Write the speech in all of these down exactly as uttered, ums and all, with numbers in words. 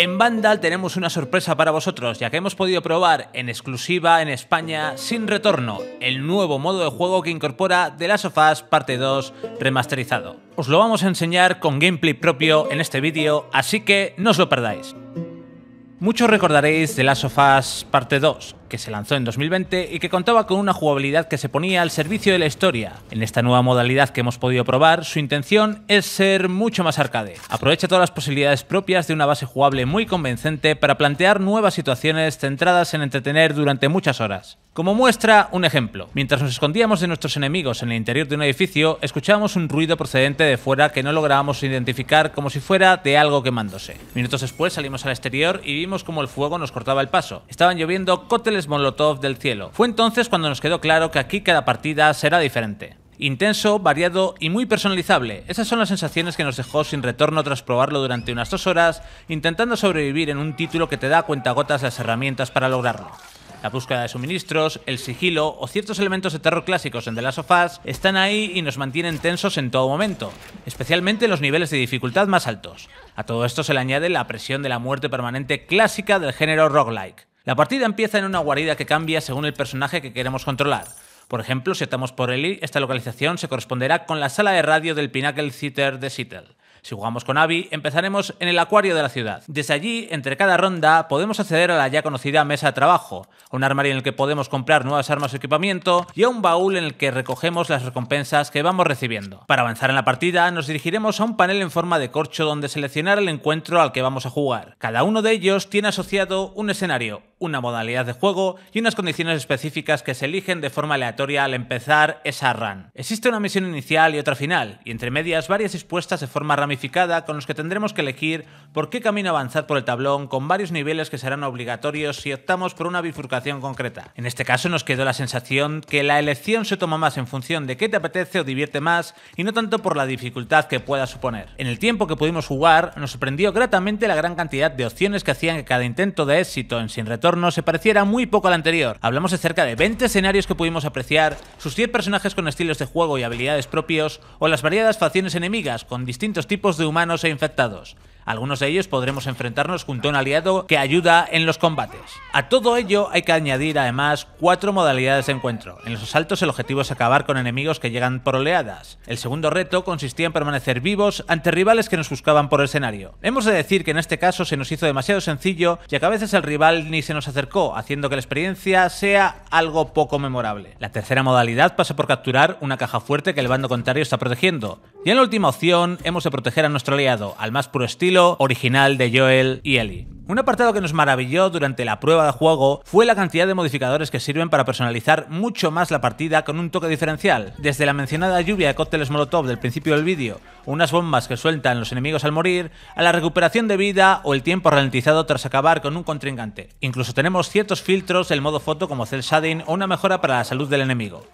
En Vandal tenemos una sorpresa para vosotros, ya que hemos podido probar en exclusiva en España Sin Retorno, el nuevo modo de juego que incorpora The Last of Us Parte dos remasterizado. Os lo vamos a enseñar con gameplay propio en este vídeo, así que no os lo perdáis. Muchos recordaréis The Last of Us Parte dos, que se lanzó en dos mil veinte y que contaba con una jugabilidad que se ponía al servicio de la historia. En esta nueva modalidad que hemos podido probar, su intención es ser mucho más arcade. Aprovecha todas las posibilidades propias de una base jugable muy convincente para plantear nuevas situaciones centradas en entretener durante muchas horas. Como muestra, un ejemplo. Mientras nos escondíamos de nuestros enemigos en el interior de un edificio, escuchábamos un ruido procedente de fuera que no lográbamos identificar, como si fuera de algo quemándose. Minutos después salimos al exterior y vimos cómo el fuego nos cortaba el paso. Estaban lloviendo cócteles molotov del cielo. Fue entonces cuando nos quedó claro que aquí cada partida será diferente. Intenso, variado y muy personalizable. Esas son las sensaciones que nos dejó Sin Retorno tras probarlo durante unas dos horas, intentando sobrevivir en un título que te da a cuentagotas las herramientas para lograrlo. La búsqueda de suministros, el sigilo o ciertos elementos de terror clásicos en The Last of Us están ahí y nos mantienen tensos en todo momento, especialmente en los niveles de dificultad más altos. A todo esto se le añade la presión de la muerte permanente clásica del género roguelike. La partida empieza en una guarida que cambia según el personaje que queremos controlar. Por ejemplo, si optamos por Ellie, esta localización se corresponderá con la sala de radio del Pinnacle Theater de Seattle. Si jugamos con Abby, empezaremos en el acuario de la ciudad. Desde allí, entre cada ronda, podemos acceder a la ya conocida mesa de trabajo, a un armario en el que podemos comprar nuevas armas o equipamiento y a un baúl en el que recogemos las recompensas que vamos recibiendo. Para avanzar en la partida, nos dirigiremos a un panel en forma de corcho donde seleccionar el encuentro al que vamos a jugar. Cada uno de ellos tiene asociado un escenario, una modalidad de juego y unas condiciones específicas que se eligen de forma aleatoria al empezar esa run. Existe una misión inicial y otra final, y entre medias varias dispuestas de forma ramificada con los que tendremos que elegir por qué camino avanzar por el tablón, con varios niveles que serán obligatorios si optamos por una bifurcación concreta. En este caso nos quedó la sensación que la elección se toma más en función de qué te apetece o divierte más y no tanto por la dificultad que pueda suponer. En el tiempo que pudimos jugar, nos sorprendió gratamente la gran cantidad de opciones que hacían que cada intento de éxito en Sin Retorno se pareciera muy poco al anterior. Hablamos de cerca de veinte escenarios que pudimos apreciar, sus diez personajes con estilos de juego y habilidades propios, o las variadas facciones enemigas con distintos tipos de humanos e infectados. Algunos de ellos podremos enfrentarnos junto a un aliado que ayuda en los combates. A todo ello hay que añadir además cuatro modalidades de encuentro. En los asaltos el objetivo es acabar con enemigos que llegan por oleadas. El segundo reto consistía en permanecer vivos ante rivales que nos buscaban por el escenario. Hemos de decir que en este caso se nos hizo demasiado sencillo, ya que a veces el rival ni se nos acercó, haciendo que la experiencia sea algo poco memorable. La tercera modalidad pasa por capturar una caja fuerte que el bando contrario está protegiendo. Y en la última opción hemos de proteger a nuestro aliado, al más puro estilo original de Joel y Ellie. Un apartado que nos maravilló durante la prueba de juego fue la cantidad de modificadores que sirven para personalizar mucho más la partida con un toque diferencial. Desde la mencionada lluvia de cócteles molotov del principio del vídeo, unas bombas que sueltan los enemigos al morir, a la recuperación de vida o el tiempo ralentizado tras acabar con un contrincante. Incluso tenemos ciertos filtros del modo foto como cel shading o una mejora para la salud del enemigo.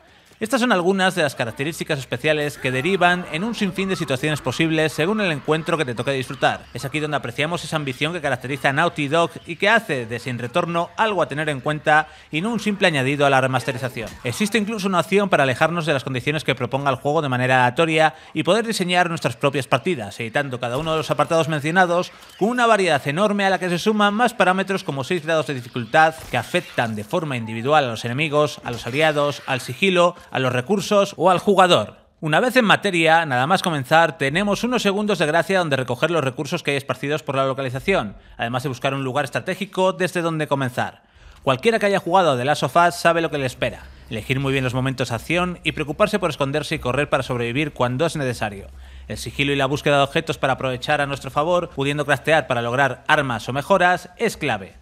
Estas son algunas de las características especiales que derivan en un sinfín de situaciones posibles según el encuentro que te toque disfrutar. Es aquí donde apreciamos esa ambición que caracteriza a Naughty Dog y que hace de Sin Retorno algo a tener en cuenta y no un simple añadido a la remasterización. Existe incluso una opción para alejarnos de las condiciones que proponga el juego de manera aleatoria y poder diseñar nuestras propias partidas, editando cada uno de los apartados mencionados con una variedad enorme a la que se suman más parámetros como seis grados de dificultad que afectan de forma individual a los enemigos, a los aliados, al sigilo, a los recursos o al jugador. Una vez en materia, nada más comenzar, tenemos unos segundos de gracia donde recoger los recursos que hay esparcidos por la localización, además de buscar un lugar estratégico desde donde comenzar. Cualquiera que haya jugado The Last of Us sabe lo que le espera. Elegir muy bien los momentos de acción y preocuparse por esconderse y correr para sobrevivir cuando es necesario. El sigilo y la búsqueda de objetos para aprovechar a nuestro favor, pudiendo craftear para lograr armas o mejoras, es clave.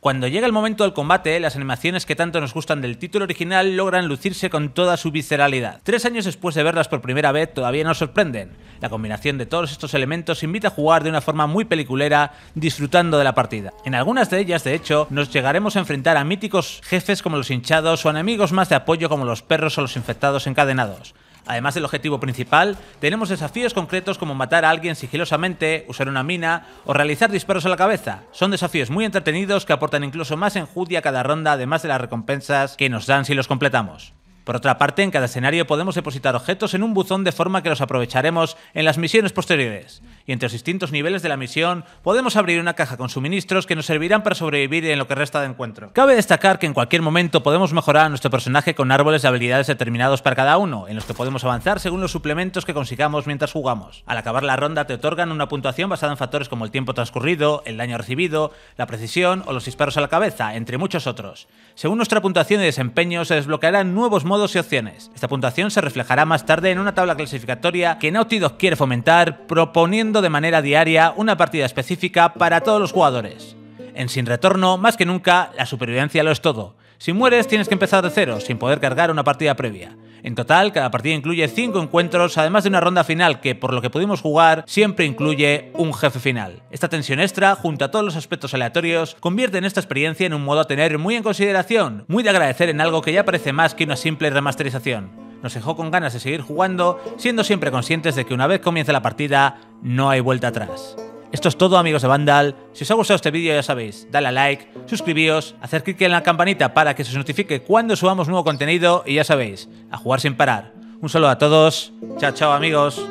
Cuando llega el momento del combate, las animaciones que tanto nos gustan del título original logran lucirse con toda su visceralidad. Tres años después de verlas por primera vez todavía nos sorprenden. La combinación de todos estos elementos invita a jugar de una forma muy peliculera, disfrutando de la partida. En algunas de ellas, de hecho, nos llegaremos a enfrentar a míticos jefes como los hinchados o enemigos más de apoyo como los perros o los infectados encadenados. Además del objetivo principal, tenemos desafíos concretos como matar a alguien sigilosamente, usar una mina o realizar disparos a la cabeza. Son desafíos muy entretenidos que aportan incluso más enjundia a cada ronda, además de las recompensas que nos dan si los completamos. Por otra parte, en cada escenario podemos depositar objetos en un buzón de forma que los aprovecharemos en las misiones posteriores. y entre los distintos niveles de la misión podemos abrir una caja con suministros que nos servirán para sobrevivir en lo que resta de encuentro. Cabe destacar que en cualquier momento podemos mejorar a nuestro personaje con árboles de habilidades determinados para cada uno, en los que podemos avanzar según los suplementos que consigamos mientras jugamos. Al acabar la ronda te otorgan una puntuación basada en factores como el tiempo transcurrido, el daño recibido, la precisión o los disparos a la cabeza, entre muchos otros. Según nuestra puntuación y desempeño se desbloquearán nuevos modos y opciones. Esta puntuación se reflejará más tarde en una tabla clasificatoria que Naughty Dog quiere fomentar, proponiendo de manera diaria una partida específica para todos los jugadores. En Sin Retorno, más que nunca, la supervivencia lo es todo. Si mueres tienes que empezar de cero, sin poder cargar una partida previa. En total, cada partida incluye cinco encuentros, además de una ronda final que, por lo que pudimos jugar, siempre incluye un jefe final. Esta tensión extra, junto a todos los aspectos aleatorios, convierte en esta experiencia en un modo a tener muy en consideración, muy de agradecer en algo que ya parece más que una simple remasterización. Nos dejó con ganas de seguir jugando, siendo siempre conscientes de que una vez comienza la partida, no hay vuelta atrás. Esto es todo, amigos de Vandal. Si os ha gustado este vídeo ya sabéis, dale a like, suscribíos, haced clic en la campanita para que se os notifique cuando subamos nuevo contenido y ya sabéis, a jugar sin parar. Un saludo a todos, chao chao amigos.